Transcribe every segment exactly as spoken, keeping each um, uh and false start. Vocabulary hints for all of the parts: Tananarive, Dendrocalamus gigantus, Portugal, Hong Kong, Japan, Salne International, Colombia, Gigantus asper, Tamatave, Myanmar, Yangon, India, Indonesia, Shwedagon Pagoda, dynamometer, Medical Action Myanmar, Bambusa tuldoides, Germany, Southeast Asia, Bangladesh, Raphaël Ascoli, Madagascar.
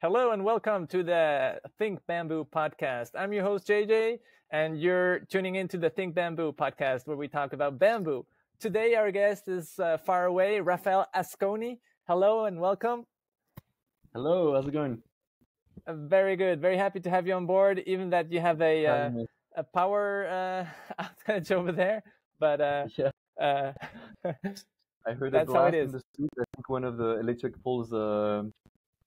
Hello and welcome to the Think Bamboo podcast. I'm your host, J J, and you're tuning into the Think Bamboo podcast where we talk about bamboo. Today, our guest is uh, far away, Raphaël Ascoli. Hello and welcome. Hello, how's it going? Uh, very good. Very happy to have you on board, even that you have a, uh, a power uh, outage over there. But uh, yeah. uh, I heard that's how it is. In the street, I think one of the electric poles... Uh...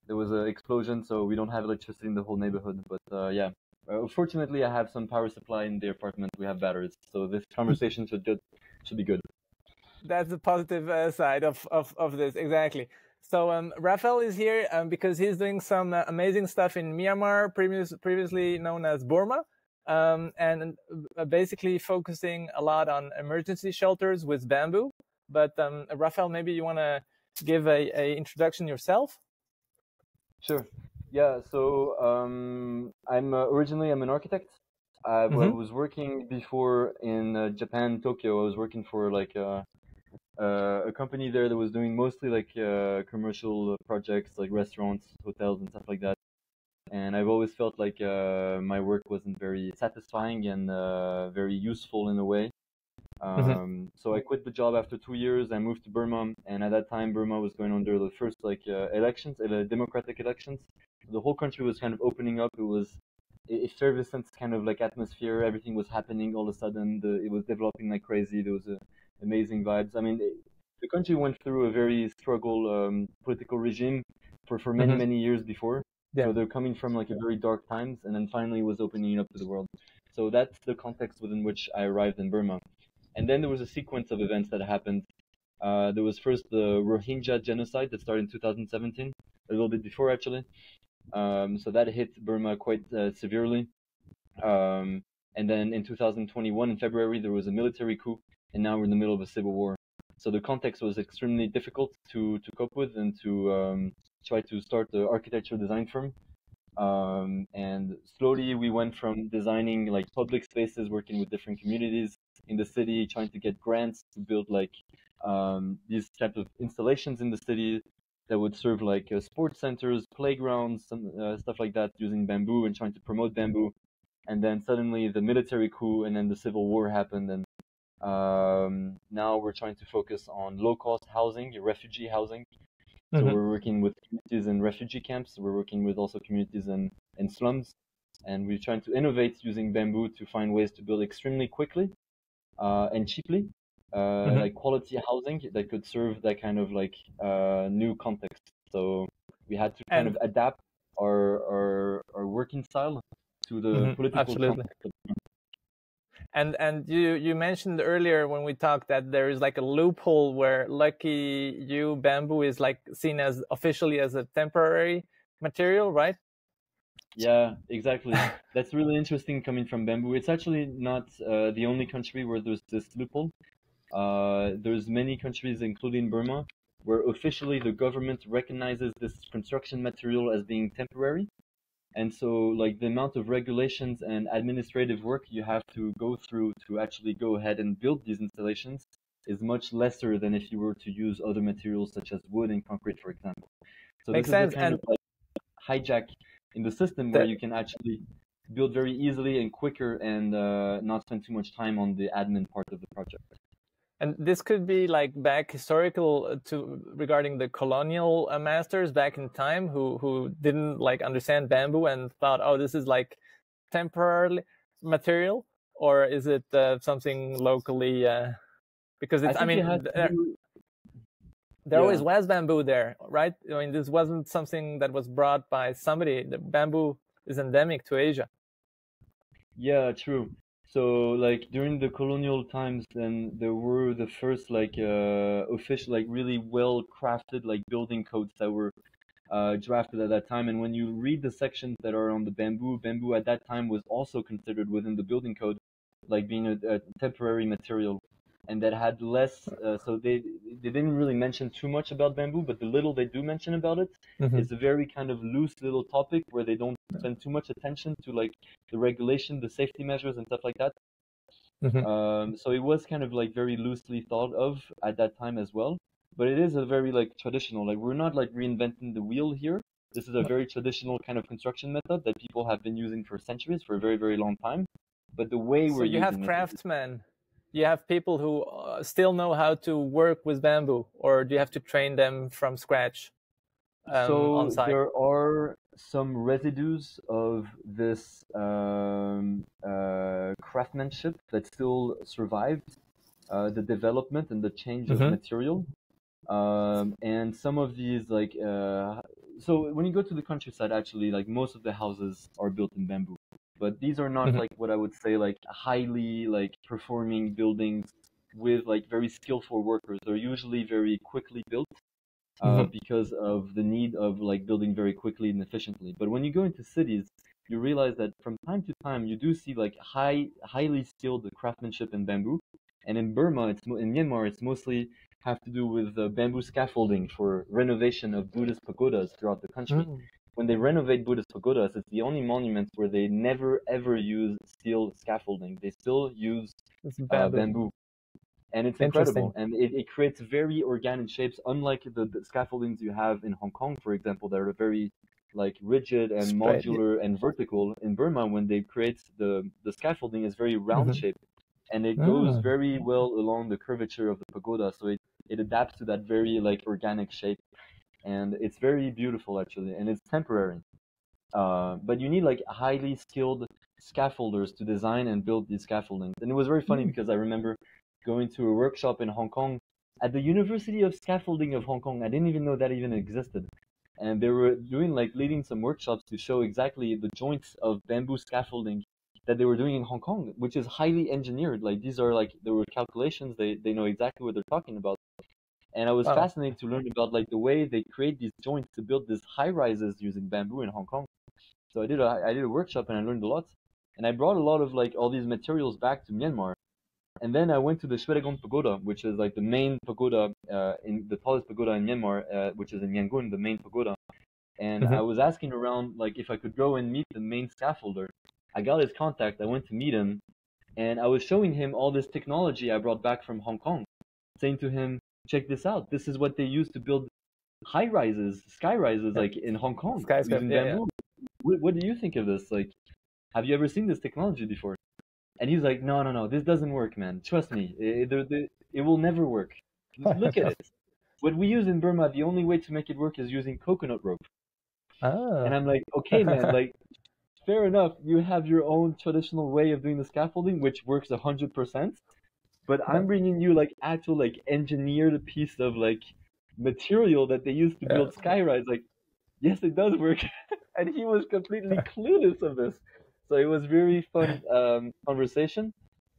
There was an explosion, so we don't have electricity in the whole neighborhood. But uh, yeah, uh, fortunately, I have some power supply in the apartment. We have batteries, so this conversation should good, should be good. That's the positive uh, side of, of, of this, exactly. So um, Raphaël is here um, because he's doing some uh, amazing stuff in Myanmar, previous, previously known as Burma, um, and uh, basically focusing a lot on emergency shelters with bamboo. But um, Raphaël, maybe you want to give a, a introduction yourself. Sure. Yeah. So um, I'm uh, originally I'm an architect. I, mm-hmm. I was working before in uh, Japan, Tokyo. I was working for like uh, uh, a company there that was doing mostly like uh, commercial projects, like restaurants, hotels, and stuff like that. And I've always felt like uh, my work wasn't very satisfying and uh, very useful in a way. Um, mm-hmm. So I quit the job after two years. I moved to Burma, and at that time, Burma was going under the first like uh, elections, uh, democratic elections. The whole country was kind of opening up. It was a effervescent kind of like atmosphere. Everything was happening all of a sudden. The, it was developing like crazy. There was uh, amazing vibes. I mean, it, the country went through a very struggle um, political regime for for many mm-hmm. many years before. Yeah. So they're coming from like a very dark times, and then finally it was opening up to the world. So that's the context within which I arrived in Burma. And then there was a sequence of events that happened. Uh, there was first the Rohingya genocide that started in two thousand seventeen, a little bit before actually. Um, so that hit Burma quite uh, severely. Um, and then in two thousand twenty-one, in February, there was a military coup, and now we're in the middle of a civil war. So the context was extremely difficult to, to cope with and to um, try to start the architecture design firm. Um, and slowly we went from designing like public spaces, working with different communities in the city, trying to get grants to build like um, these type of installations in the city that would serve like uh, sports centers, playgrounds, some, uh, stuff like that, using bamboo and trying to promote bamboo. And then suddenly the military coup and then the civil war happened. And um, now we're trying to focus on low-cost housing, refugee housing. So mm-hmm. we're working with communities in refugee camps. We're working with also communities in, in slums. And we're trying to innovate using bamboo to find ways to build extremely quickly uh, and cheaply, uh, mm-hmm. like quality housing that could serve that kind of like uh, new context. So we had to kind and... of adapt our, our our working style to the mm-hmm. political Absolutely. Context. And and you, you mentioned earlier when we talked that there is like a loophole where lucky you bamboo is like seen as officially as a temporary material, right? Yeah, exactly. That's really interesting coming from bamboo. It's actually not uh, the only country where there's this loophole. Uh, there's many countries, including Burma, where officially the government recognizes this construction material as being temporary. And so, like, the amount of regulations and administrative work you have to go through to actually go ahead and build these installations is much lesser than if you were to use other materials such as wood and concrete, for example. So Makes this sense. Is a kind and... of like hijack in the system where the... you can actually build very easily and quicker and uh, not spend too much time on the admin part of the project. And this could be like back historical to regarding the colonial uh, masters back in time who, who didn't like understand bamboo and thought, oh, this is like temporary material, or is it uh, something locally? Uh, because it's, I, I mean, it there, do... there yeah. always was bamboo there, right? I mean, this wasn't something that was brought by somebody. The bamboo is endemic to Asia. Yeah, true. So, like, during the colonial times, then there were the first, like, uh, official, like, really well-crafted, like, building codes that were uh, drafted at that time. And when you read the sections that are on the bamboo, bamboo at that time was also considered within the building code, like, being a, a temporary material. And that had less, uh, so they they didn't really mention too much about bamboo, but the little they do mention about it mm-hmm. is a very kind of loose little topic where they don't spend too much attention to like the regulation, the safety measures and stuff like that. Mm-hmm. Um, so it was kind of like very loosely thought of at that time as well, but it is a very like traditional, like we're not like reinventing the wheel here, This is a very traditional kind of construction method that people have been using for centuries, for a very, very long time. But the way we're using it... So you have craftsmen. You have people who uh, still know how to work with bamboo, or do you have to train them from scratch? Um, so on site? There are some residues of this um, uh, craftsmanship that still survived uh, the development and the change mm-hmm. of material. Um, and some of these, like, uh, so when you go to the countryside, actually, like most of the houses are built in bamboo. But these are not mm-hmm. like what I would say like highly like performing buildings with like very skillful workers. They're usually very quickly built uh, mm-hmm. because of the need of like building very quickly and efficiently. But when you go into cities, you realize that from time to time you do see like high, highly skilled craftsmanship in bamboo. And in Burma, it's in Myanmar, it's mostly have to do with uh, bamboo scaffolding for renovation of Buddhist pagodas throughout the country. Mm. When they renovate Buddhist pagodas, it's the only monuments where they never ever use steel scaffolding. They still use bamboo. Uh, bamboo. And it's incredible. And it, it creates very organic shapes, unlike the, the scaffoldings you have in Hong Kong, for example, that are very like rigid and Spread. modular and vertical. In Burma, when they create the, the scaffolding, is very round-shaped. Mm-hmm. And it goes oh. very well along the curvature of the pagoda, so it, it adapts to that very like organic shape, and it's very beautiful actually, and it's temporary. Uh, but you need like highly skilled scaffolders to design and build these scaffoldings. And it was very funny mm. because I remember going to a workshop in Hong Kong at the University of Scaffolding of Hong Kong. I didn't even know that even existed, and they were doing like leading some workshops to show exactly the joints of bamboo scaffolding that they were doing in Hong Kong, which is highly engineered. Like these are like, there were calculations, they, they know exactly what they're talking about. And I was wow. fascinated to learn about like the way they create these joints to build these high rises using bamboo in Hong Kong. So I did a, I did a workshop and I learned a lot. And I brought a lot of like all these materials back to Myanmar. And then I went to the Shwedagon Pagoda, which is like the main pagoda, uh, in the tallest pagoda in Myanmar, uh, which is in Yangon, the main pagoda. And mm-hmm. I was asking around like if I could go and meet the main scaffolder. I got his contact, I went to meet him, and I was showing him all this technology I brought back from Hong Kong, saying to him, check this out, this is what they use to build high-rises, sky-rises, yeah. like in Hong Kong. Skyscraper, yeah, yeah. What, what do you think of this? Like, have you ever seen this technology before? And he's like, no, no, no, this doesn't work, man. Trust me, it, it, it will never work. Look at it. What we use in Burma, the only way to make it work is using coconut rope. Oh. And I'm like, okay, man, like... Fair enough, you have your own traditional way of doing the scaffolding, which works one hundred percent, but I'm bringing you, like, actual, like, engineered piece of, like, material that they use to build yeah. skyrise. Like, yes, it does work. And he was completely clueless of this. So it was very fun um, conversation.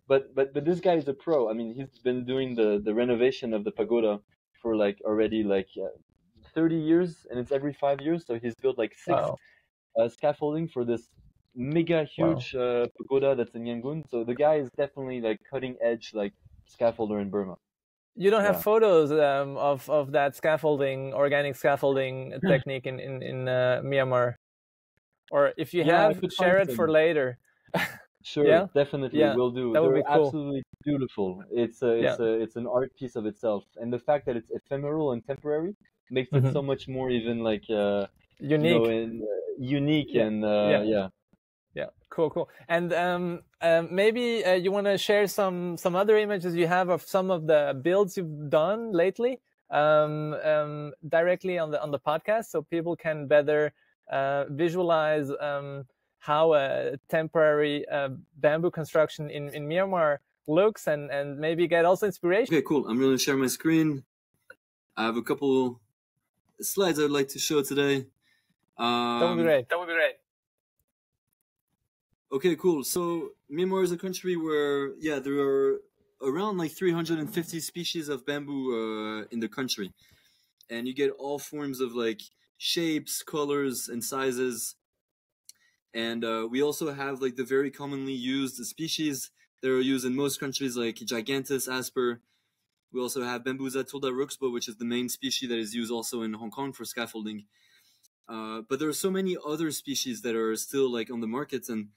But, but but this guy is a pro. I mean, he's been doing the, the renovation of the pagoda for, like, already, like, uh, thirty years, and it's every five years, so he's built, like, six wow. Uh, scaffolding for this mega huge wow. uh, pagoda that's in Yangon. So the guy is definitely like cutting edge, like scaffolder in Burma. You don't yeah. have photos um, of of that scaffolding, organic scaffolding technique in in in uh, Myanmar, or if you yeah, have, share it for later. Sure, yeah? definitely yeah. we'll do. That would They're be cool. absolutely beautiful. It's a, it's yeah. a, it's an art piece of itself, and the fact that it's ephemeral and temporary makes mm-hmm. it so much more even like. Uh, Unique, you know, and, uh, unique, yeah. and uh, yeah. yeah, yeah, cool, cool. And um, um maybe uh, you want to share some some other images you have of some of the builds you've done lately, um, um, directly on the on the podcast, so people can better uh, visualize um how a temporary uh, bamboo construction in in Myanmar looks, and and maybe get also inspiration. Okay, cool. I'm going to share my screen. I have a couple slides I'd like to show today. Um, that would be great. That would be great. Okay, cool. So Myanmar is a country where, yeah, there are around like three hundred fifty species of bamboo uh, in the country, and you get all forms of like shapes, colors, and sizes. And uh, we also have like the very commonly used species that are used in most countries, like Gigantus asper. We also have Bambusa tuldoides, which is the main species that is used also in Hong Kong for scaffolding. Uh, but there are so many other species that are still like on the market. And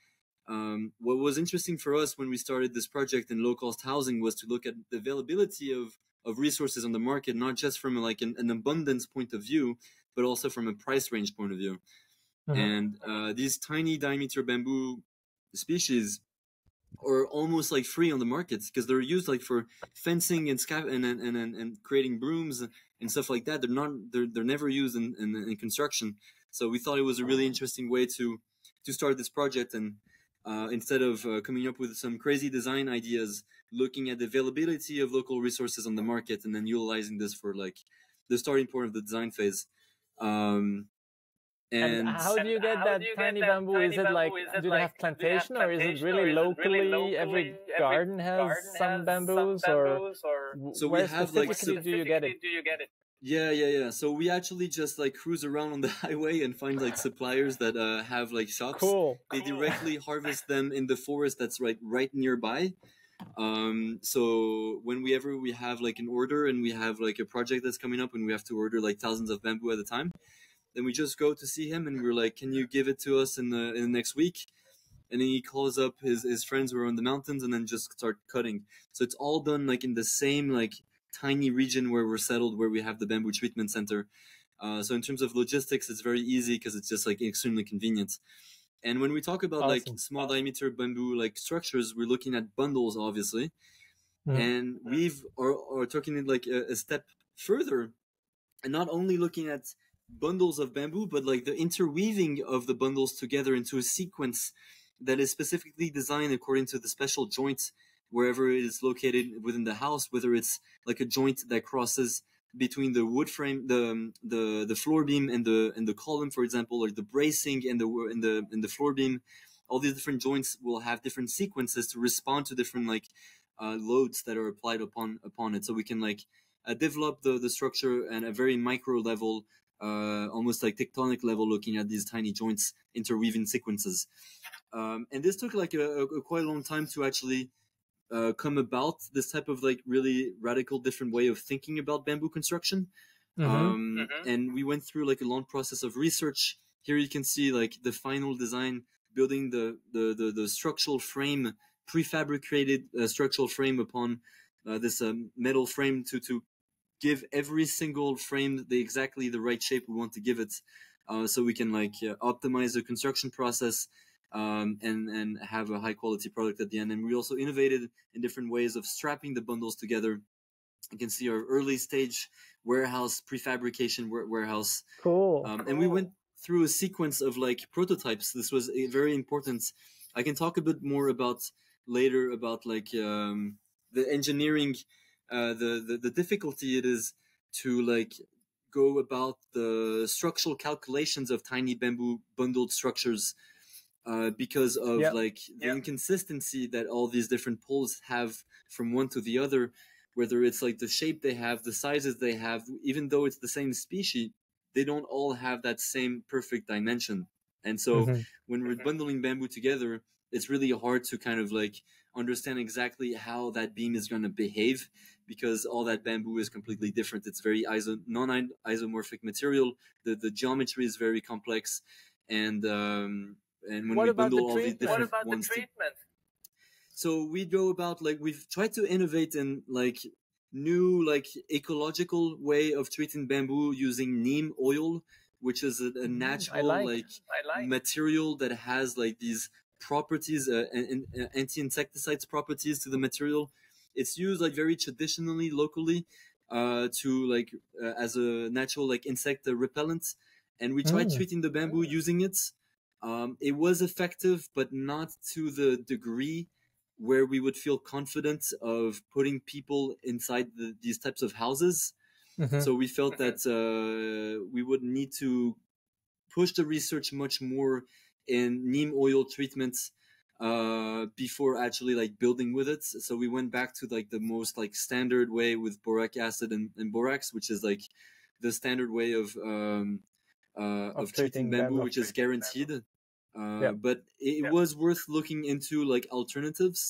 um, what was interesting for us when we started this project in low cost housing was to look at the availability of, of resources on the market, not just from like an, an abundance point of view, but also from a price range point of view. Mm-hmm. And uh, these tiny diameter bamboo species are almost like free on the markets because they're used like for fencing and sky and and, and and creating brooms and stuff like that. They're not they're they're never used in, in in construction. So we thought it was a really interesting way to to start this project. And uh, instead of uh, coming up with some crazy design ideas, looking at the availability of local resources on the market and then utilizing this for like the starting point of the design phase. Um, And, and how do you get that you tiny get that bamboo? Tiny is it bamboo? Like, is it do they like, have plantation, or is it really locally, it really locally every, every garden has, garden some, bamboos, has some bamboos? Or, or so we have like, specifically do you get it? Do you get it? Yeah, yeah, yeah. So we actually just like cruise around on the highway and find like suppliers that uh, have like shops. Cool. They cool. directly harvest them in the forest that's right, right nearby. Um, so whenever we have like an order and we have like a project that's coming up and we have to order like thousands of bamboo at a time, then we just go to see him and we're like, can you give it to us in the, in the next week? And then he calls up his, his friends who are in the mountains and then just start cutting. So it's all done like in the same like tiny region where we're settled, where we have the bamboo treatment center. Uh, so in terms of logistics, it's very easy because it's just like extremely convenient. And when we talk about awesome. like small diameter bamboo like structures, we're looking at bundles, obviously. Mm-hmm. And we've are, are talking it like a, a step further and not only looking at bundles of bamboo, but like the interweaving of the bundles together into a sequence that is specifically designed according to the special joint wherever it is located within the house, whether it's like a joint that crosses between the wood frame, the the the floor beam and the and the column, for example, or the bracing and the and the and the floor beam. All these different joints will have different sequences to respond to different like uh loads that are applied upon upon it, so we can like uh, develop the the structure at a very micro level, uh almost like tectonic level, looking at these tiny joints interweaving sequences. Um and this took like a, a, a quite a long time to actually uh come about, this type of like really radical different way of thinking about bamboo construction. Mm-hmm. um mm-hmm. And we went through like a long process of research. Here you can see like the final design, building the the the, the structural frame, prefabricated uh, structural frame upon uh, this um, metal frame to to give every single frame the exactly the right shape we want to give it, uh, so we can like uh, optimize the construction process um, and and have a high quality product at the end. And we also innovated in different ways of strapping the bundles together. You can see our early stage warehouse prefabrication warehouse. Cool. Um, and we went through a sequence of like prototypes. This was a very important. I can talk a bit more about later about like um, the engineering. Uh, the, the the difficulty it is to like go about the structural calculations of tiny bamboo bundled structures, uh, because of yep. like the yep. inconsistency that all these different poles have from one to the other, whether it's like the shape they have, the sizes they have. Even though it's the same species, they don't all have that same perfect dimension. And so mm-hmm. when we're bundling bamboo together, it's really hard to kind of like understand exactly how that beam is going to behave, because all that bamboo is completely different. It's very iso non-isomorphic material. The the geometry is very complex, and um, and when what we bundle the all treatment? these different what about ones, the treatment? So we go about like we've tried to innovate in like new like ecological way of treating bamboo using neem oil, which is a, a natural I like, like, I like material that has like these properties, uh, and, and anti-insecticides properties to the material. It's used like very traditionally locally uh to like uh, as a natural like insect repellent, and we tried mm. treating the bamboo using it. Um it was effective, but not to the degree where we would feel confident of putting people inside the, these types of houses. Mm-hmm. So we felt that uh we would need to push the research much more in neem oil treatments uh before actually like building with it. So we went back to like the most like standard way with boric acid and, and borax, which is like the standard way of um uh of, of treating bamboo, which is guaranteed bamboo. uh yeah. But it yeah. was worth looking into like alternatives,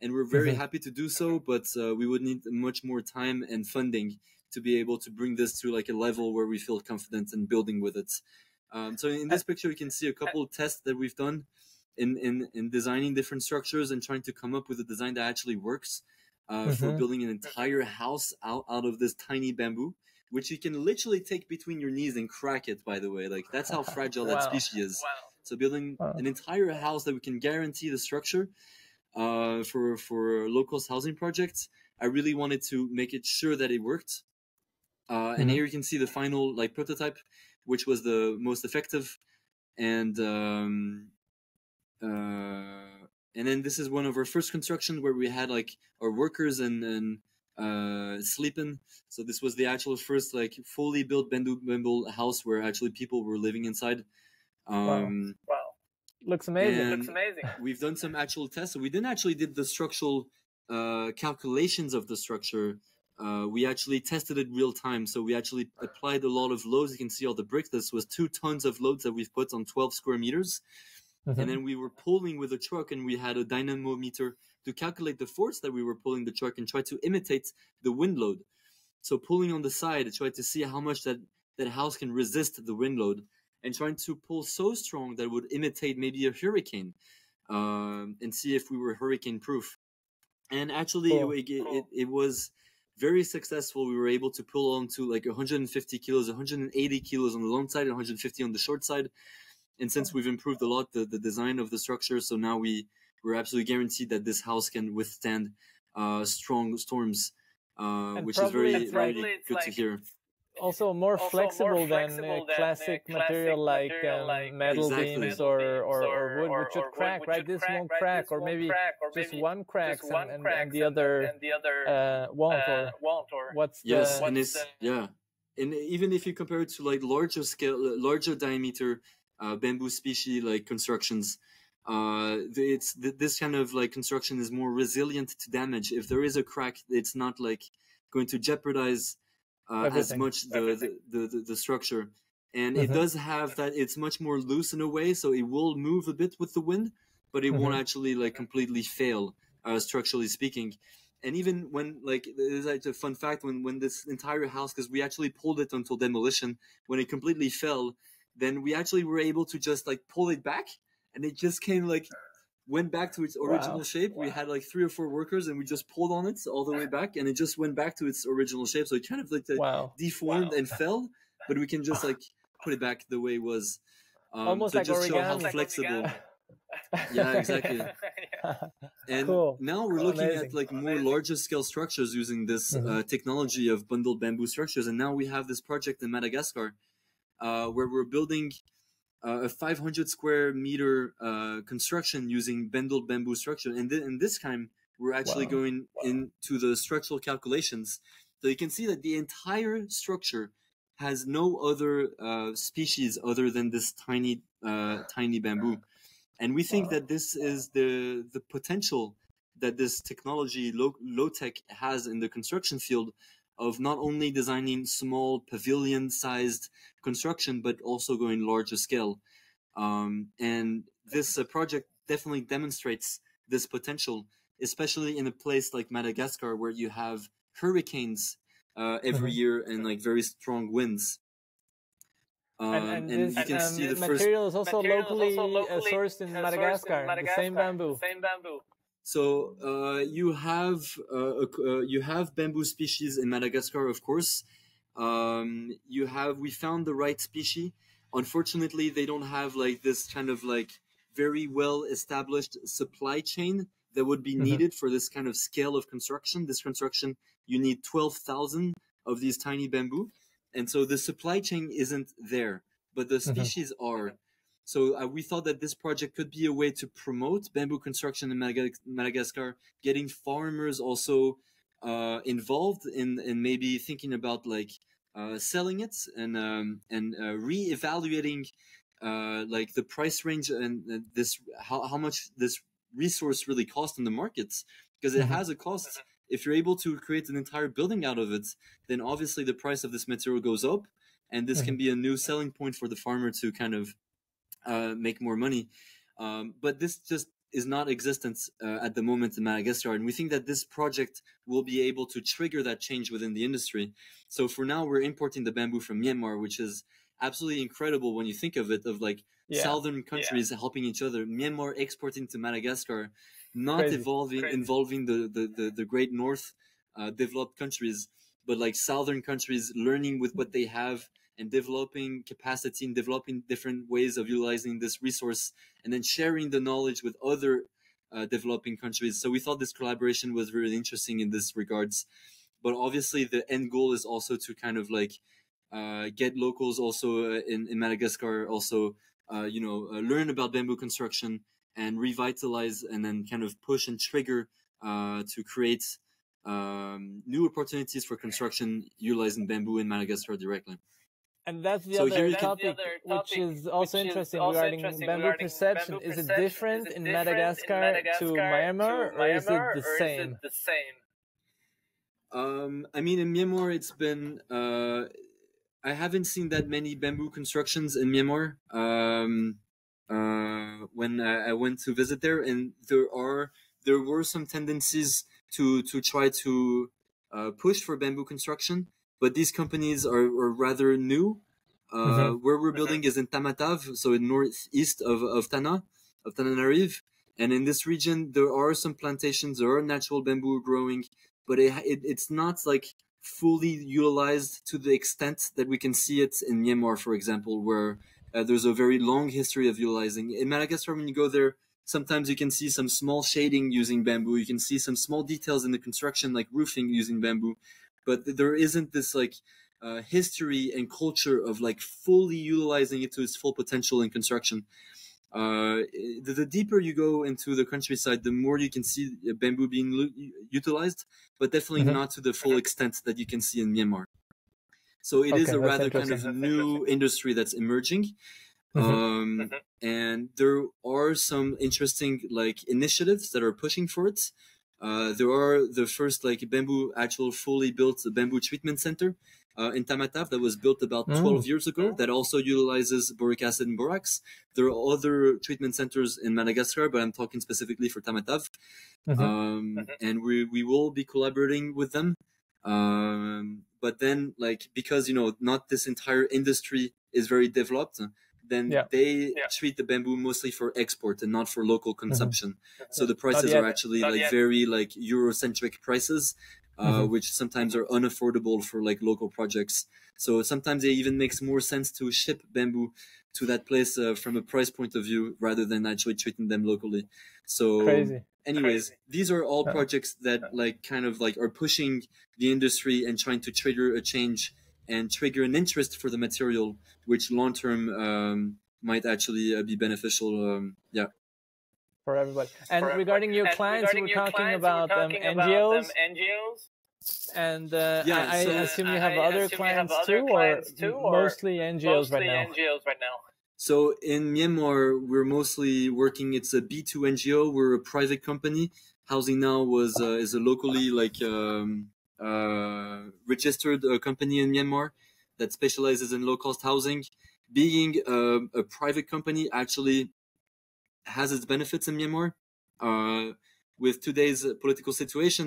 and we're very mm-hmm. happy to do so, but uh, we would need much more time and funding to be able to bring this to like a level where we feel confident in building with it. Um, so in this picture, you can see a couple of tests that we've done in, in, in designing different structures and trying to come up with a design that actually works uh, mm-hmm. for building an entire house out, out of this tiny bamboo. which you can literally take between your knees and crack it, by the way. Like, that's how fragile wow. that species is. Wow. So building wow. an entire house that we can guarantee the structure uh, for, for locals housing projects, I really wanted to make it sure that it worked. Uh, mm-hmm. And here you can see the final like prototype, which was the most effective. And um, uh, and then this is one of our first constructions where we had like our workers and, and uh, sleeping. So this was the actual first like fully built bamboo, bamboo house where actually people were living inside. Um, wow. wow. Looks amazing. Looks amazing. We've done some actual tests. So we didn't actually did the structural uh, calculations of the structure. Uh, we actually tested it real time. So we actually applied a lot of loads. You can see all the bricks. This was two tons of loads that we've put on twelve square meters. Mm-hmm. And then we were pulling with a truck, and we had a dynamometer to calculate the force that we were pulling the truck and try to imitate the wind load. So pulling on the side, I tried to see how much that, that house can resist the wind load, and trying to pull so strong that it would imitate maybe a hurricane um, and see if we were hurricane proof. And actually oh. it, it, it, it was... very successful. We were able to pull on to like one hundred fifty kilos, one hundred eighty kilos on the long side, one hundred fifty on the short side. And since we've improved a lot the, the design of the structure, so now we, we're absolutely guaranteed that this house can withstand uh, strong storms, uh, which is very, very good like, to hear. Also more also flexible, more flexible than, than classic, classic material like, material um, like metal exactly. beams or, or, or wood, or, which should crack, wood, right? This crack, won't crack, or maybe just one cracks and, and, and the other, and the other uh, won't, or uh, won't, or what's yes, the... And it's, the... yeah. And even if you compare it to like larger scale, larger diameter uh, bamboo species like constructions, uh, it's this kind of like construction is more resilient to damage. If there is a crack, it's not like going to jeopardize Uh, as much the the, the the structure, and mm-hmm. it does have that. It's much more loose in a way, so it will move a bit with the wind, but it mm-hmm. won't actually like completely fail uh, structurally speaking. And even when like there's like a fun fact when when this entire house, because we actually pulled it until demolition, when it completely fell, then we actually were able to just like pull it back, and it just came like went back to its original wow. shape. Wow. We had like three or four workers, and we just pulled on it all the way back, and it just went back to its original shape. So it kind of like wow. deformed wow. and fell, but we can just like put it back the way it was. Um, Almost to like just origami. Show how like flexible. Yeah, exactly. Yeah. And cool. now we're looking Amazing. At like more Amazing. Larger scale structures using this mm-hmm. uh, technology of bundled bamboo structures. And now we have this project in Madagascar uh, where we're building Uh, a five hundred square meter uh, construction using bundled bamboo structure. And, th and this time, we're actually wow. going wow. into the structural calculations. So you can see that the entire structure has no other uh, species other than this tiny, uh, tiny bamboo. And we think wow. that this is the, the potential that this technology, low, low tech, has in the construction field of not only designing small pavilion-sized construction, but also going larger scale. Um, and this uh, project definitely demonstrates this potential, especially in a place like Madagascar, where you have hurricanes uh, every mm-hmm. year and like very strong winds. Um, and, and, and this, you can and, see um, the material first... is also material locally, is also locally uh, sourced, in uh, Madagascar, sourced in Madagascar, the same bamboo. Same bamboo. So uh, you have uh, uh, you have bamboo species in Madagascar, of course. Um, you have we found the right species. Unfortunately, they don't have like this kind of like very well established supply chain that would be mm-hmm. needed for this kind of scale of construction. This construction, you need twelve thousand of these tiny bamboo, and so the supply chain isn't there, but the species mm-hmm. are. So uh, we thought that this project could be a way to promote bamboo construction in Madag Madagascar, getting farmers also uh, involved in, in maybe thinking about like uh, selling it and um, and uh, reevaluating uh, like the price range and uh, this how how much this resource really costs in the markets, because it mm-hmm. has a cost. If you're able to create an entire building out of it, then obviously the price of this material goes up, and this mm-hmm. can be a new selling point for the farmer to kind of. Uh, make more money. Um, but this just is not existent uh, at the moment in Madagascar. And we think that this project will be able to trigger that change within the industry. So for now, we're importing the bamboo from Myanmar, which is absolutely incredible when you think of it, of like yeah. southern countries yeah. helping each other, Myanmar exporting to Madagascar, not Crazy. Evolving, Crazy. Involving the, the, the, the great north uh, developed countries. but like southern countries learning with what they have and developing capacity and developing different ways of utilizing this resource and then sharing the knowledge with other uh, developing countries. So we thought this collaboration was really interesting in this regards. But obviously the end goal is also to kind of like uh, get locals also uh, in, in Madagascar also, uh, you know, uh, learn about bamboo construction and revitalize and then kind of push and trigger uh, to create um, new opportunities for construction utilizing bamboo in Madagascar directly. And that's the, so other, topic, the other topic, which is also which interesting is also regarding, interesting bamboo, regarding perception. bamboo perception. Is it different, is it different in, Madagascar in Madagascar to Myanmar, to Myanmar or is it the same? Is it the same? Um, I mean, in Myanmar, it's been, uh, I haven't seen that many bamboo constructions in Myanmar, um, uh, when I, I went to visit there, and there are, there were some tendencies to, to try to, uh, push for bamboo construction, but these companies are, are rather new. Uh, mm-hmm. Where we're building mm-hmm. is in Tamatave, so in northeast of, of Tana, of Tananarive. And in this region, there are some plantations, there are natural bamboo growing, but it, it it's not like fully utilized to the extent that we can see it in Myanmar, for example, where uh, there's a very long history of utilizing. In Madagascar, when you go there, sometimes you can see some small shading using bamboo. You can see some small details in the construction, like roofing using bamboo. But there isn't this like uh, history and culture of like fully utilizing it to its full potential in construction. Uh, the, the deeper you go into the countryside, the more you can see bamboo being utilized, but definitely mm-hmm. not to the full extent that you can see in Myanmar. So it okay, is a rather kind of new industry that's emerging. Mm-hmm. Um, mm-hmm. And there are some interesting like initiatives that are pushing for it. Uh, there are the first like bamboo, actual fully built bamboo treatment center Uh, in Tamatave that was built about twelve mm. years ago that also utilizes boric acid and borax. There are other treatment centers in Madagascar, but I'm talking specifically for Tamatave. Mm-hmm. Um, mm-hmm. And we, we will be collaborating with them. Um, but then like, because, you know, not this entire industry is very developed, then yeah. they yeah. treat the bamboo mostly for export and not for local consumption. Mm-hmm. So the prices are actually not like yet. very like Eurocentric prices. Uh, mm-hmm. which sometimes are unaffordable for like local projects. So sometimes it even makes more sense to ship bamboo to that place uh, from a price point of view rather than actually treating them locally. So Crazy. anyways, Crazy. these are all yeah. projects that yeah. like kind of like are pushing the industry and trying to trigger a change and trigger an interest for the material, which long term um, might actually uh, be beneficial. Um, yeah. For everybody. And for regarding everybody. your and clients, regarding we're, your talking clients about, we're talking um, about N G Os. Um, N G Os. And uh, yeah, I, so I assume you have I other clients, have other too, clients or too, or mostly N G Os mostly right now. N G Os right now. So in Myanmar, we're mostly working. It's a B two N G O. We're a private company. Housing Now was uh, is a locally like um, uh, registered uh, company in Myanmar that specializes in low cost housing. Being uh, a private company, actually. has its benefits in Myanmar. Uh, with today's political situation,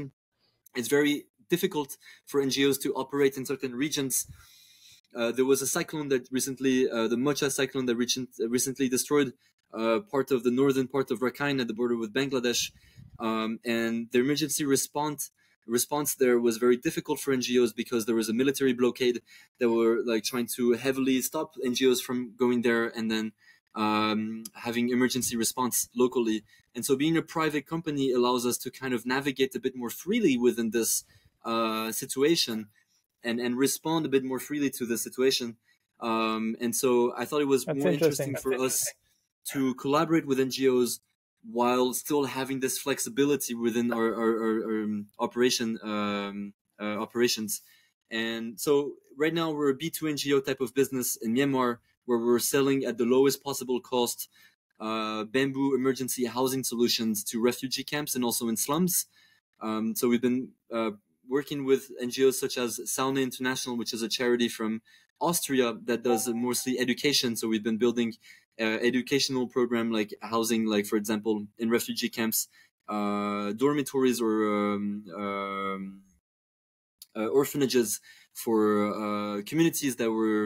it's very difficult for N G Os to operate in certain regions. Uh, there was a cyclone that recently, uh, the Mocha cyclone that recent, recently destroyed uh, part of the northern part of Rakhine at the border with Bangladesh. Um, and the emergency response response there was very difficult for N G Os because there was a military blockade that were like trying to heavily stop N G Os from going there and then um, having emergency response locally. And so being a private company allows us to kind of navigate a bit more freely within this, uh, situation and, and respond a bit more freely to the situation. Um, and so I thought it was That's more interesting, interesting for interesting. us to collaborate with N G Os while still having this flexibility within our, our, our, our operation, um, uh, operations. And so right now we're a B two N G O type of business in Myanmar, where we're selling at the lowest possible cost uh, bamboo emergency housing solutions to refugee camps and also in slums. Um, so we've been uh, working with N G Os such as Salne International, which is a charity from Austria that does mostly education. So we've been building uh, educational program like housing, like for example, in refugee camps, uh, dormitories or um, um, uh, orphanages for uh, communities that were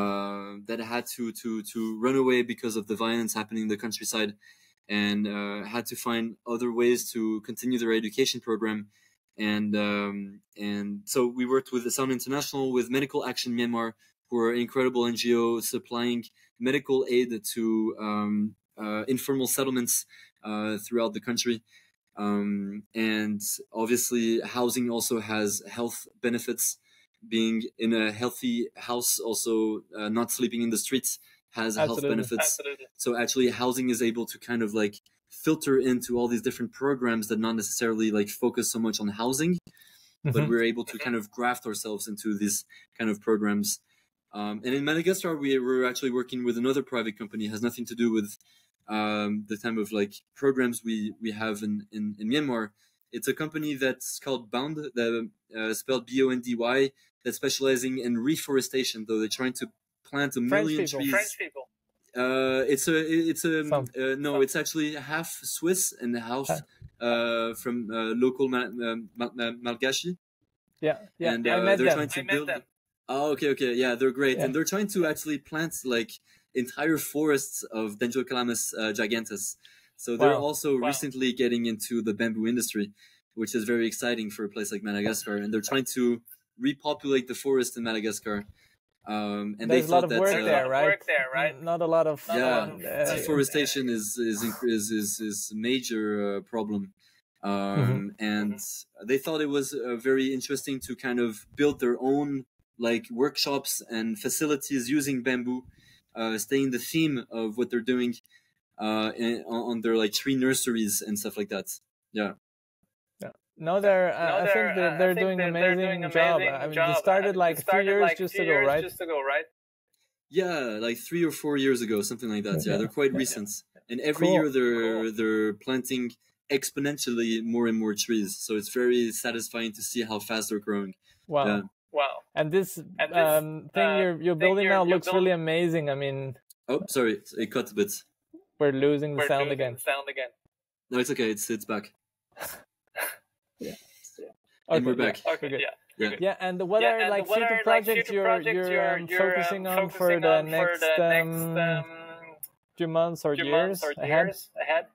uh that had to to to run away because of the violence happening in the countryside and uh had to find other ways to continue their education program. And um, and so we worked with the Salne International, with Medical Action Myanmar, who are an incredible N G O supplying medical aid to um, uh, informal settlements uh, throughout the country. Um, and obviously, housing also has health benefits. Being in a healthy house, also uh, not sleeping in the streets, has Absolutely. health benefits. Absolutely. So actually, housing is able to kind of like filter into all these different programs that not necessarily like focus so much on housing, but mm-hmm. we're able to kind of graft ourselves into these kind of programs. Um, and in Madagascar, we were actually working with another private company. It has nothing to do with um, the type of like programs we we have in, in, in Myanmar. It's a company that's called Bond, the, uh, spelled B O N D Y, that's specializing in reforestation. Though they're trying to plant a French million people, trees. French people. Uh, it's a, it's a, uh, no, Some. it's actually half Swiss and half uh, from uh, local Mal Mal Mal Malgashi. Yeah, yeah. And uh, I met they're them. trying to I build. Met them. Oh, okay, okay, yeah, they're great, yeah. And they're trying to actually plant like entire forests of Dendrocalamus uh, gigantus. So they're wow. also wow. recently getting into the bamboo industry, which is very exciting for a place like Madagascar. And they're trying to repopulate the forest in Madagascar. Um, and There's they a lot of that, work uh, there, right? Work there, right? Not a lot of yeah. Lot of, uh, deforestation is is is is, is a major uh, problem, um, mm-hmm. and mm-hmm. they thought it was uh, very interesting to kind of build their own like workshops and facilities using bamboo, uh, staying the theme of what they're doing uh, in, on their like tree nurseries and stuff like that. Yeah. No, they're. Uh, no, they're I think they're, they're, I think doing, they're, amazing they're doing amazing job. job. I mean, they started like they started three years, like just, three to years go, right? just to go, right? Yeah, like three or four years ago, something like that. Yeah, yeah. They're quite yeah, recent, yeah. and every cool. year they're cool. they're planting exponentially more and more trees. So it's very satisfying to see how fast they're growing. Wow, yeah. wow! And this, and this um, thing uh, you're you're building you're, now you're looks building... really amazing. I mean, oh, sorry, it cut a bit. We're losing the we're sound losing again. The sound again. No, it's okay. It's it's back. Yeah. yeah. Okay, and we're back. Yeah, okay, yeah, yeah. yeah. And what yeah, are and like what future are, projects like, you're, projects you're, you're, um, you're focusing um, on focusing for the on next, for the um, next um, few months or, few years, months or ahead? years ahead?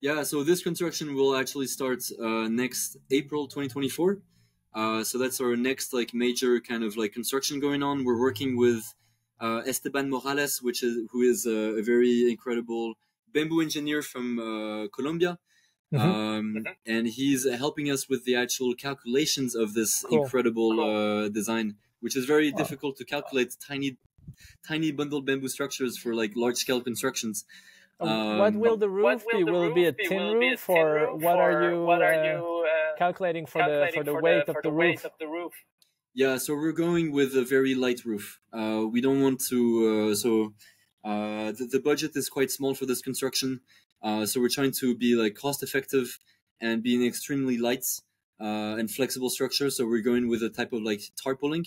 Yeah. So this construction will actually start uh, next April twenty twenty-four. Uh, so that's our next like major kind of like construction going on. We're working with uh, Esteban Morales, which is who is a, a very incredible bamboo engineer from uh, Colombia. Mm-hmm. Um, mm-hmm. And he's helping us with the actual calculations of this cool. incredible cool. Uh, design, which is very wow. difficult to calculate tiny, tiny bundled bamboo structures for like large scale constructions. Um, what will the roof will be? The will it be a tin roof, roof or, or what are you, what are you uh, calculating for calculating the, for the, for weight, the, of for the, the weight of the roof? Yeah, so we're going with a very light roof. Uh, we don't want to, uh, so uh, the, the budget is quite small for this construction. Uh, so we're trying to be like cost effective and being extremely light uh, and flexible structure. So we're going with a type of like tarpaulin,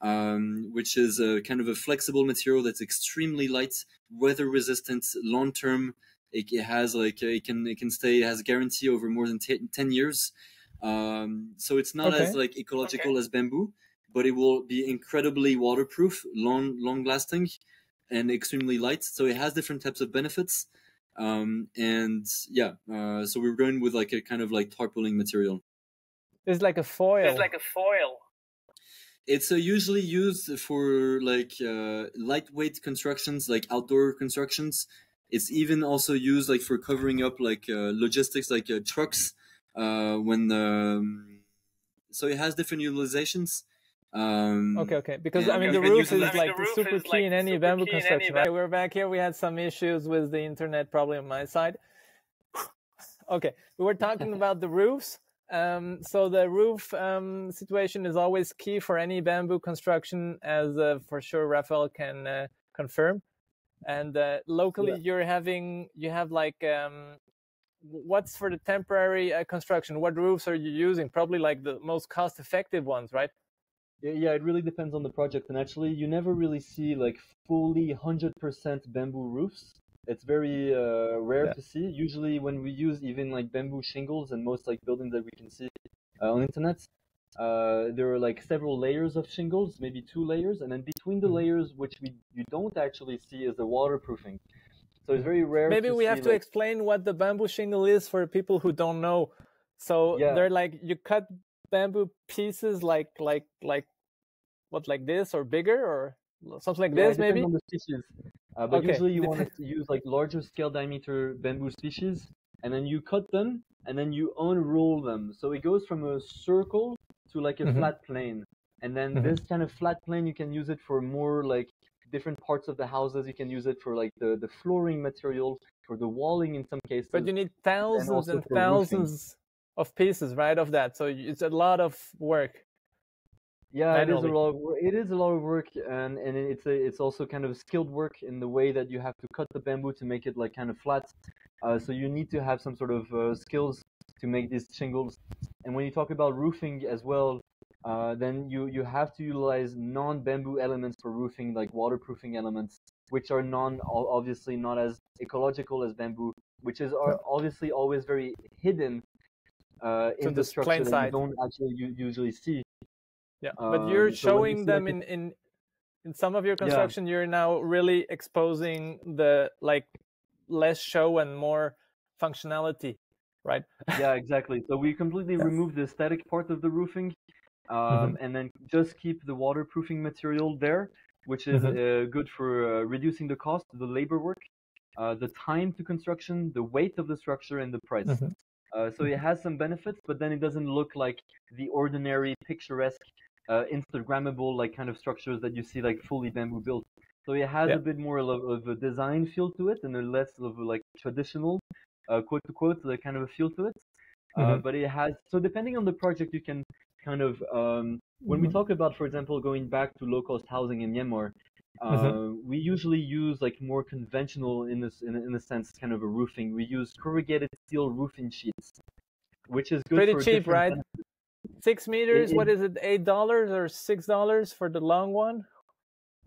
um, which is a kind of a flexible material that's extremely light, weather resistant, long term. It, it has like it can it can stay. It has a guarantee over more than ten years. Um, so it's not okay. as like ecological okay. as bamboo, but it will be incredibly waterproof, long long lasting, and extremely light. So it has different types of benefits. Um, and yeah, uh, so we were going with like a kind of like tarpaulin material. It's like a foil. It's like a foil. It's uh, usually used for like uh, lightweight constructions, like outdoor constructions. It's even also used like for covering up like uh, logistics, like uh, trucks. Uh, when um, so it has different utilizations. Um, okay, okay. Because I mean, the roof is like super key in any bamboo construction, right? We're back here. We had some issues with the internet, probably on my side. Okay, we were talking about the roofs. Um, so the roof um, situation is always key for any bamboo construction, as uh, for sure Raphaël can uh, confirm. And uh, locally, yeah. you're having you have like um, what's for the temporary uh, construction? What roofs are you using? Probably like the most cost-effective ones, right? Yeah, it really depends on the project, and actually, you never really see like fully one hundred percent bamboo roofs. It's very uh, rare yeah. to see. Usually, when we use even like bamboo shingles and most like buildings that we can see uh, on the internet, uh, there are like several layers of shingles, maybe two layers, and then between the layers, which we you don't actually see, is the waterproofing. So it's very rare. Maybe to we see, have to like... explain what the bamboo shingle is for people who don't know. So yeah. they're like, you cut bamboo pieces like like like what, like this or bigger or something like yeah, this maybe on the species. Uh, but okay. usually you want to use like larger scale diameter bamboo species, and then you cut them and then you unroll them, so it goes from a circle to like a mm-hmm. flat plane, and then mm-hmm. this kind of flat plane you can use it for more like different parts of the houses. You can use it for like the the flooring material, for the walling in some cases, but you need thousands and, and thousands of pieces, right, of that, so it's a lot of work. Yeah, manually. It is a lot of work. It is a lot of work, and and it's a, it's also kind of skilled work in the way that you have to cut the bamboo to make it like kind of flat. Uh, so you need to have some sort of uh, skills to make these shingles. And when you talk about roofing as well, uh, then you you have to utilize non-bamboo elements for roofing, like waterproofing elements, which are non obviously not as ecological as bamboo, which is are obviously always very hidden uh, in so the structure that you don't actually you, usually see. Yeah, but you're um, so showing them in, in in some of your construction. Yeah. You're now really exposing the like less show and more functionality, right? Yeah, exactly. So we completely yes. remove the aesthetic part of the roofing, um, mm-hmm. and then just keep the waterproofing material there, which is mm-hmm. uh, good for uh, reducing the cost, the labor work, uh, the time to construction, the weight of the structure, and the price. Mm-hmm. Uh, so it has some benefits, but then it doesn't look like the ordinary picturesque Uh, Instagrammable like kind of structures that you see like fully bamboo built. So it has yeah. a bit more of, of a design feel to it, and a less of a, like traditional uh, quote to quote like kind of a feel to it. Uh, mm-hmm. But it has, so depending on the project, you can kind of um, when mm-hmm. we talk about, for example, going back to low cost housing in Myanmar, uh, mm-hmm. we usually use like more conventional in this in, in a sense kind of a roofing. We use corrugated steel roofing sheets, which is good. Pretty for cheap, right? Senses. Six meters, it, it, what is it, eight dollars or six dollars for the long one?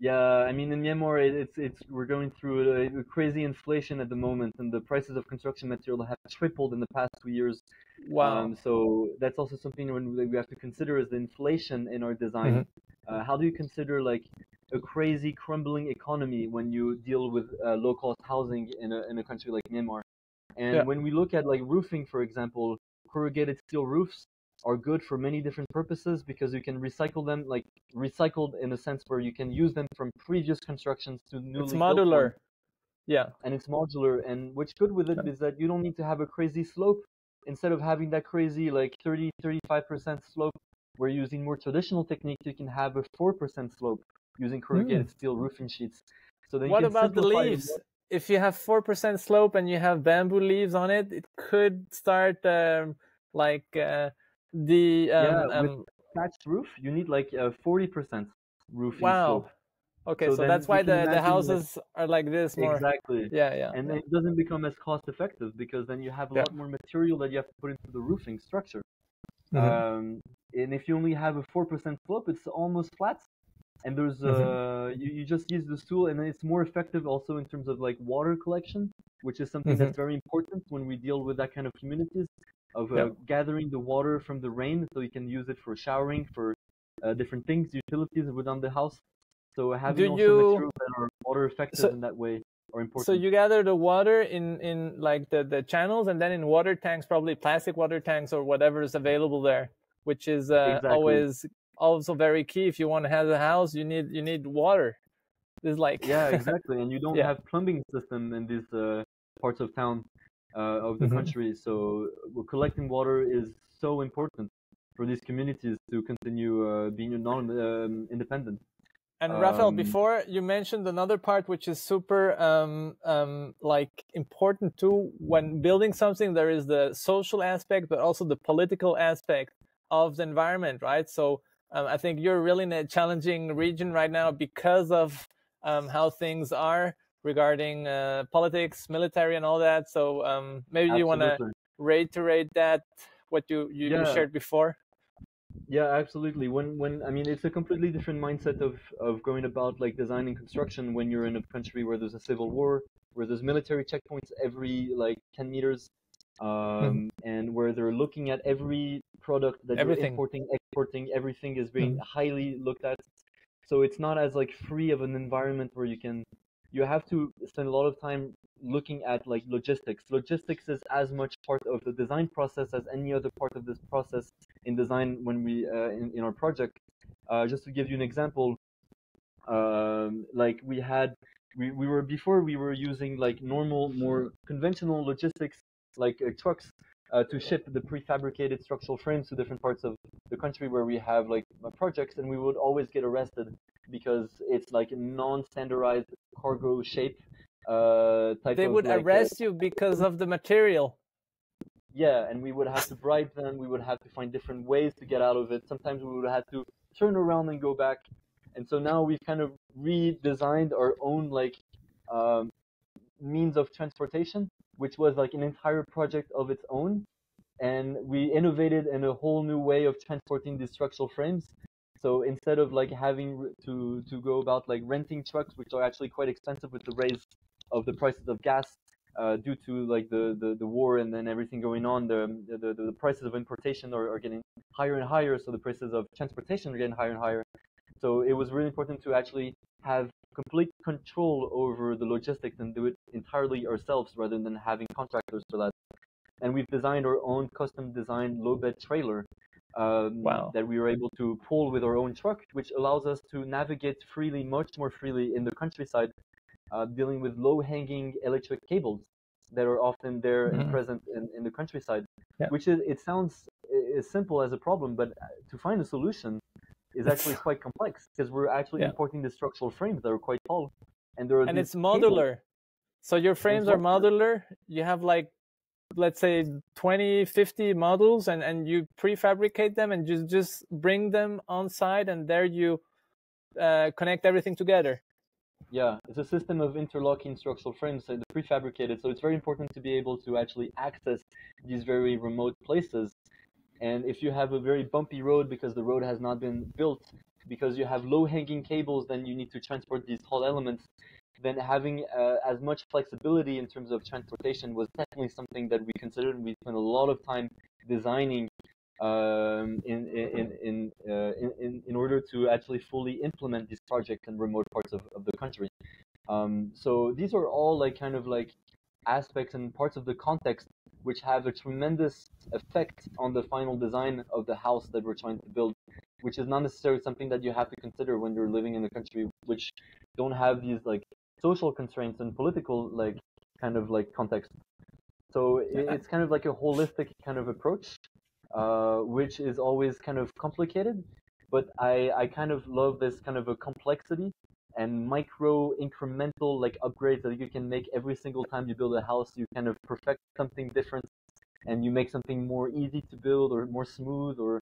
Yeah, I mean in Myanmar, it, it's it's we're going through a, a crazy inflation at the moment, and the prices of construction material have tripled in the past two years. Wow! Um, so that's also something when we have to consider is the inflation in our design. Mm-hmm. Uh, how do you consider like a crazy crumbling economy when you deal with uh, low cost housing in a in a country like Myanmar? And yeah. when we look at like roofing, for example, corrugated steel roofs are good for many different purposes, because you can recycle them, like recycled in a sense where you can use them from previous constructions to newly built. It's modular. Yeah. And it's modular. And what's good with it yeah. is that you don't need to have a crazy slope. Instead of having that crazy like thirty, thirty-five percent slope, we're using more traditional techniques. You can have a four percent slope using corrugated mm. steel roofing sheets. So then what you can about the leaves? If you have four percent slope and you have bamboo leaves on it, it could start um, like... Uh, The um, yeah, um, with thatched roof, you need like a forty percent roofing. Wow. Slope. Okay, so, so that's why the, the houses that... are like this more. Exactly. Yeah, yeah. And yeah. it doesn't become as cost effective, because then you have a yeah. lot more material that you have to put into the roofing structure. Mm-hmm. Um, and if you only have a four percent slope, it's almost flat. And there's mm-hmm. uh, you, you just use the stool, and it's more effective also in terms of like water collection, which is something mm-hmm. that's very important when we deal with that kind of communities. Of uh, yep. gathering the water from the rain, so you can use it for showering, for uh, different things, utilities within the house. So having Do also you... materials that are water effective so, in that way are important. So you gather the water in, in like the, the channels, and then in water tanks, probably plastic water tanks or whatever is available there, which is uh, exactly. always also very key. If you want to have a house, you need you need water. It's like yeah, exactly, and you don't yeah. have plumbing system in these uh, parts of town. Uh, of the mm-hmm. country, so collecting water is so important for these communities to continue uh, being non, um, independent. And um, Raphaël, before you mentioned another part which is super um, um, like important too when building something. There is the social aspect, but also the political aspect of the environment, right? So um, I think you're really in a challenging region right now because of um, how things are regarding uh, politics, military, and all that. So um, maybe Absolutely. you want to reiterate that, what you, you, yeah. you shared before? Yeah, absolutely. When when I mean, it's a completely different mindset of, of going about like design and construction when you're in a country where there's a civil war, where there's military checkpoints every like ten meters, um, mm-hmm. and where they're looking at every product that everything. you're importing, exporting, everything is being mm-hmm. highly looked at. So it's not as like free of an environment where you can You have to spend a lot of time looking at like logistics. Logistics is as much part of the design process as any other part of this process in design when we uh, in, in our project. Uh, just to give you an example, um, like we had, we, we were before we were using like normal, more conventional logistics like uh, trucks uh, to ship the prefabricated structural frames to different parts of the country where we have like projects, and we would always get arrested because it's like a non-standardized cargo shape. Uh, type they of, would like, arrest uh, you because of the material. Yeah, and we would have to bribe them. We would have to find different ways to get out of it. Sometimes we would have to turn around and go back. And so now we've kind of redesigned our own like um, means of transportation, which was like an entire project of its own. And we innovated in a whole new way of transporting these structural frames. So instead of like having to to go about like renting trucks, which are actually quite expensive with the raise of the prices of gas uh, due to like the, the, the war and then everything going on, the the, the prices of importation are, are getting higher and higher. So the prices of transportation are getting higher and higher. So it was really important to actually have complete control over the logistics and do it entirely ourselves rather than having contractors for that. And we've designed our own custom designed low bed trailer um, wow. that we were able to pull with our own truck, which allows us to navigate freely, much more freely in the countryside, uh, dealing with low hanging electric cables that are often there mm-hmm. and present in, in the countryside, yeah. which is, it sounds as simple as a problem, but to find a solution is actually quite complex because we're actually yeah. importing the structural frames that are quite tall. And, there are and it's modular. Cables. So your frames are modular. You have like, let's say twenty, fifty models, and, and you prefabricate them and just, just bring them on site, and there you uh, connect everything together. Yeah, it's a system of interlocking structural frames, so they're prefabricated. So it's very important to be able to actually access these very remote places. And if you have a very bumpy road because the road has not been built, because you have low-hanging cables, then you need to transport these tall elements. Then having uh, as much flexibility in terms of transportation was definitely something that we considered, and we spent a lot of time designing um, in in in, uh, in in order to actually fully implement these projects in remote parts of, of the country. Um, so these are all like kind of like aspects and parts of the context which have a tremendous effect on the final design of the house that we're trying to build, which is not necessarily something that you have to consider when you're living in a country which don't have these like social constraints and political like kind of like context. So it's kind of like a holistic kind of approach, uh, which is always kind of complicated, but I, I kind of love this kind of a complexity and micro incremental like upgrades that you can make every single time you build a house. You kind of perfect something different and you make something more easy to build or more smooth or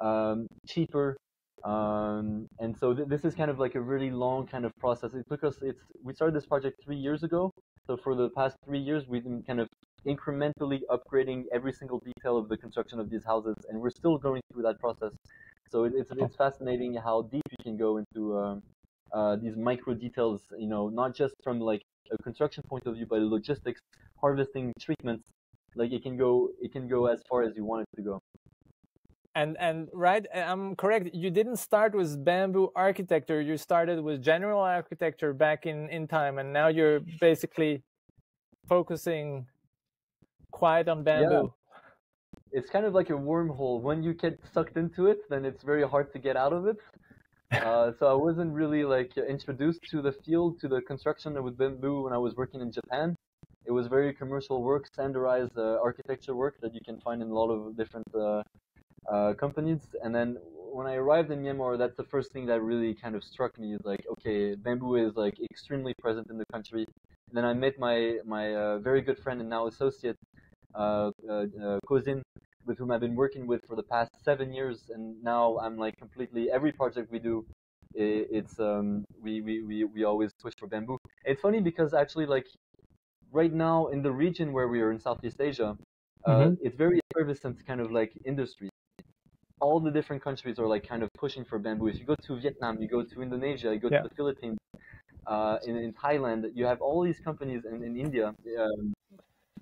um, cheaper. Um, and so th this is kind of like a really long kind of process. It took us, it's, we started this project three years ago. So for the past three years, we've been kind of incrementally upgrading every single detail of the construction of these houses. And we're still going through that process. So it, it's, it's fascinating how deep you can go into um, uh, these micro details, you know, not just from like a construction point of view, but logistics, harvesting, treatments. Like it can go, it can go as far as you want it to go. And, and right, I'm correct, you didn't start with bamboo architecture, you started with general architecture back in, in time, and now you're basically focusing quite on bamboo. Yeah. It's kind of like a wormhole. When you get sucked into it, then it's very hard to get out of it. Uh, so I wasn't really like introduced to the field, to the construction with bamboo when I was working in Japan. It was very commercial work, standardized uh, architecture work that you can find in a lot of different uh, Uh, companies. And then when I arrived in Myanmar, that's the first thing that really kind of struck me is like, okay, bamboo is like extremely present in the country. And then I met my my uh, very good friend and now associate, uh, uh, uh, Cousin, with whom I've been working with for the past seven years. And now I'm like completely every project we do, it, it's um we, we we we always push for bamboo. It's funny because actually like right now in the region where we are in Southeast Asia, uh, mm-hmm. it's very effervescent kind of like industry. All the different countries are like kind of pushing for bamboo. If you go to Vietnam, you go to Indonesia, you go yeah. to the Philippines, uh, in, in Thailand, you have all these companies in, in India. Um,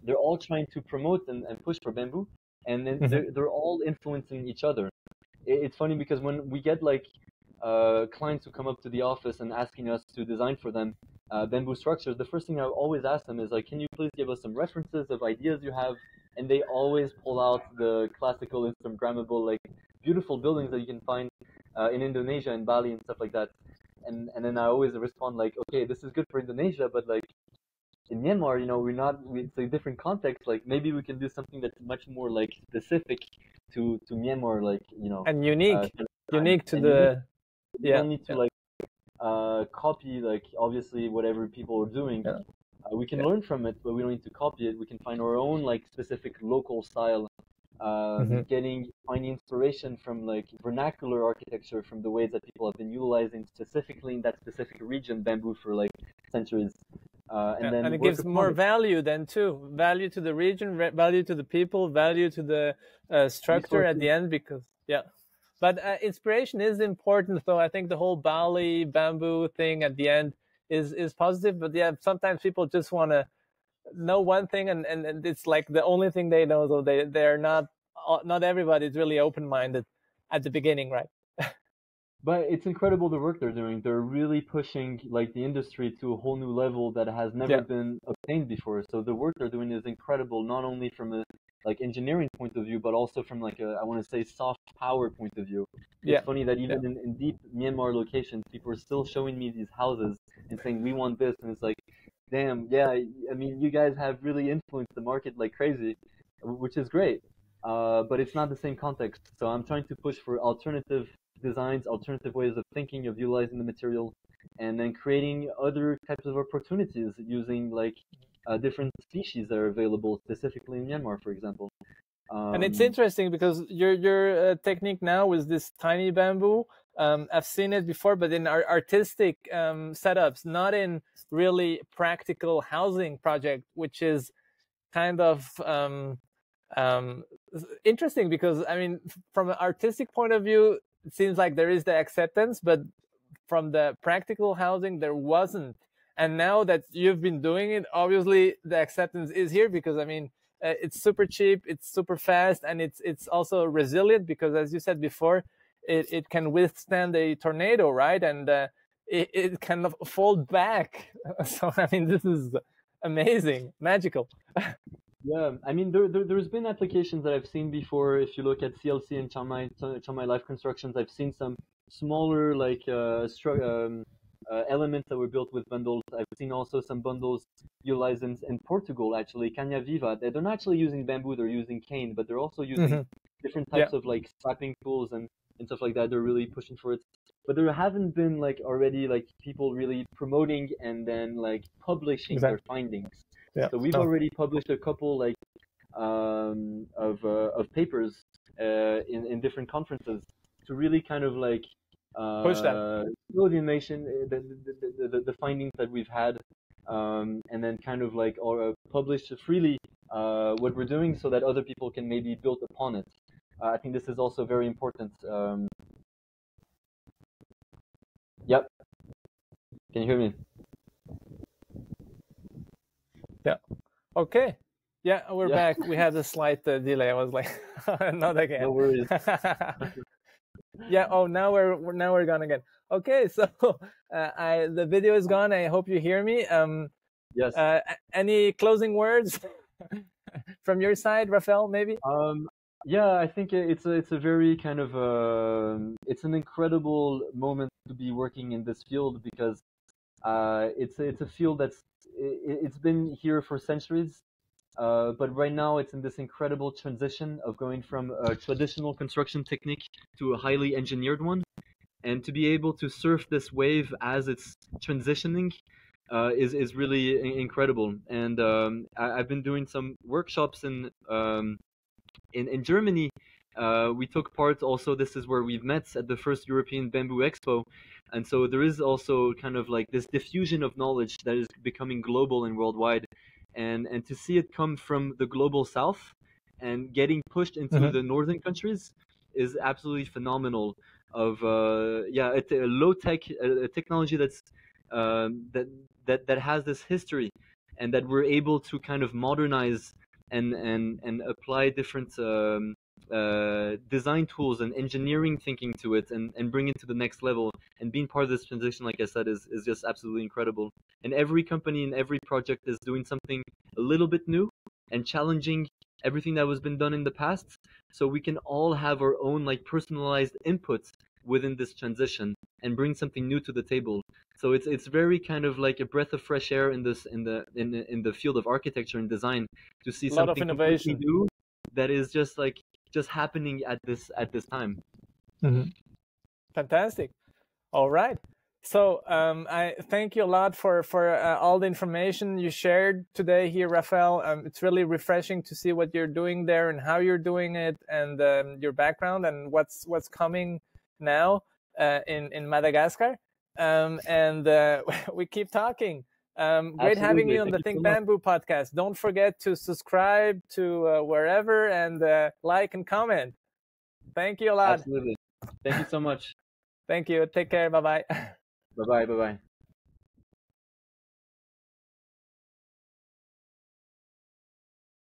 they're all trying to promote and, and push for bamboo, and then they're, they're all influencing each other. It, it's funny because when we get like uh, clients who come up to the office and asking us to design for them, uh, bamboo structures, the first thing I always ask them is, like, can you please give us some references of ideas you have? And they always pull out the classical, Instagrammable, like, beautiful buildings that you can find uh, in Indonesia and Bali and stuff like that. And and then I always respond, like, okay, this is good for Indonesia, but, like, in Myanmar, you know, we're not, it's a different context. Like, maybe we can do something that's much more, like, specific to, to Myanmar, like, you know. And unique, uh, unique to and the, unique. yeah. We don't need to, yeah. like, uh, copy, like, obviously, whatever people are doing. Yeah. Uh, we can yeah. learn from it, but we don't need to copy it. We can find our own, like, specific local style, uh, mm-hmm. getting, finding inspiration from, like, vernacular architecture, from the ways that people have been utilizing specifically in that specific region, bamboo, for, like, centuries. Uh, and, yeah, then and it gives more value then too, value to the region, value to the people, value to the uh, structure at the end, because, yeah. But uh, inspiration is important, though. I think the whole Bali bamboo thing at the end is, is positive. But yeah, sometimes people just want to know one thing, and, and, and it's like the only thing they know, so they, they're not, not everybody's really open-minded at the beginning, right? But it's incredible the work they're doing. They're really pushing, like, the industry to a whole new level that has never yeah. been obtained before. So the work they're doing is incredible, not only from a, like, engineering point of view, but also from, like, a, I want to say, soft power point of view. It's yeah. funny that even yeah. in, in deep Myanmar locations, people are still showing me these houses and saying, we want this. And it's like, damn, yeah, I mean, you guys have really influenced the market like crazy, which is great. Uh, but it's not the same context. So I'm trying to push for alternative designs, alternative ways of thinking, of utilizing the material, and then creating other types of opportunities using, like, uh, different species that are available specifically in Myanmar, for example. Um, and it's interesting because your your uh, technique now is this tiny bamboo. Um, I've seen it before, but in our artistic um, setups, not in really practical housing project, which is kind of um, um, interesting because, I mean, from an artistic point of view, it seems like there is the acceptance, but from the practical housing, there wasn't. And now that you've been doing it, obviously the acceptance is here because, I mean, uh, it's super cheap, it's super fast, and it's it's also resilient because, as you said before, it, it can withstand a tornado, right? And uh, it, it can fold back. So, I mean, this is amazing, magical. Yeah, I mean, there, there, there's been applications that I've seen before. If you look at C L C and Chiang Mai, Chiang Mai Life Constructions, I've seen some smaller, like, uh, um, uh, elements that were built with bundles. I've seen also some bundles utilized in, in Portugal, actually, Canyaviva. They're not actually using bamboo, they're using cane, but they're also using mm-hmm. different types yeah. of, like, strapping tools and, and stuff like that. They're really pushing for it. But there haven't been, like, already, like, people really promoting and then, like, publishing exactly. their findings. Yeah. So we've oh. already published a couple like um, of uh, of papers uh, in in different conferences to really kind of like uh, push that, show the information, the the, the the findings that we've had, um, and then kind of like or uh, publish freely uh, what we're doing so that other people can maybe build upon it. Uh, I think this is also very important. Um, yep. Can you hear me? Yeah. Okay. Yeah, we're yeah. back. We had a slight uh, delay. I was like, not again. No worries. yeah. Oh, now we're, we're now we're gone again. Okay. So, uh, I the video is gone. I hope you hear me. Um. Yes. Uh, any closing words from your side, Raphaël? Maybe. Um. Yeah. I think it's a, it's a very kind of uh, it's an incredible moment to be working in this field because uh, it's it's a field that's. It's been here for centuries, uh, but right now it's in this incredible transition of going from a traditional construction technique to a highly engineered one. And to be able to surf this wave as it's transitioning uh, is, is really incredible. And um, I, I've been doing some workshops in, um, in, in Germany. Uh, we took part also, this is where we've met at the first European Bamboo Expo. And so there is also kind of like this diffusion of knowledge that is becoming global and worldwide. And, and to see it come from the global south and getting pushed into mm-hmm. the northern countries is absolutely phenomenal. Of, uh, yeah, a, a low tech, a, a technology that's, um, that, that, that has this history and that we're able to kind of modernize and, and, and apply different, um, uh, design tools and engineering thinking to it, and, and bring it to the next level. And being part of this transition, like I said, is, is just absolutely incredible. And every company and every project is doing something a little bit new and challenging everything that was been done in the past. So we can all have our own like personalized inputs within this transition and bring something new to the table. So it's it's very kind of like a breath of fresh air in this in the in the, in the field of architecture and design, to see a lot something of innovation new that is just like just happening at this at this time. Mm-hmm. Fantastic. All right. So um, I thank you a lot for for uh, all the information you shared today here, Raphaël. Um, it's really refreshing to see what you're doing there and how you're doing it, and um, your background and what's what's coming now uh, in in Madagascar. Um, and uh, we keep talking. Um, great having you on the Think Bamboo podcast. Don't forget to subscribe to uh, wherever, and uh, like and comment. Thank you a lot. Absolutely. Thank you so much. Thank you. Take care. Bye bye. Bye bye. Bye bye.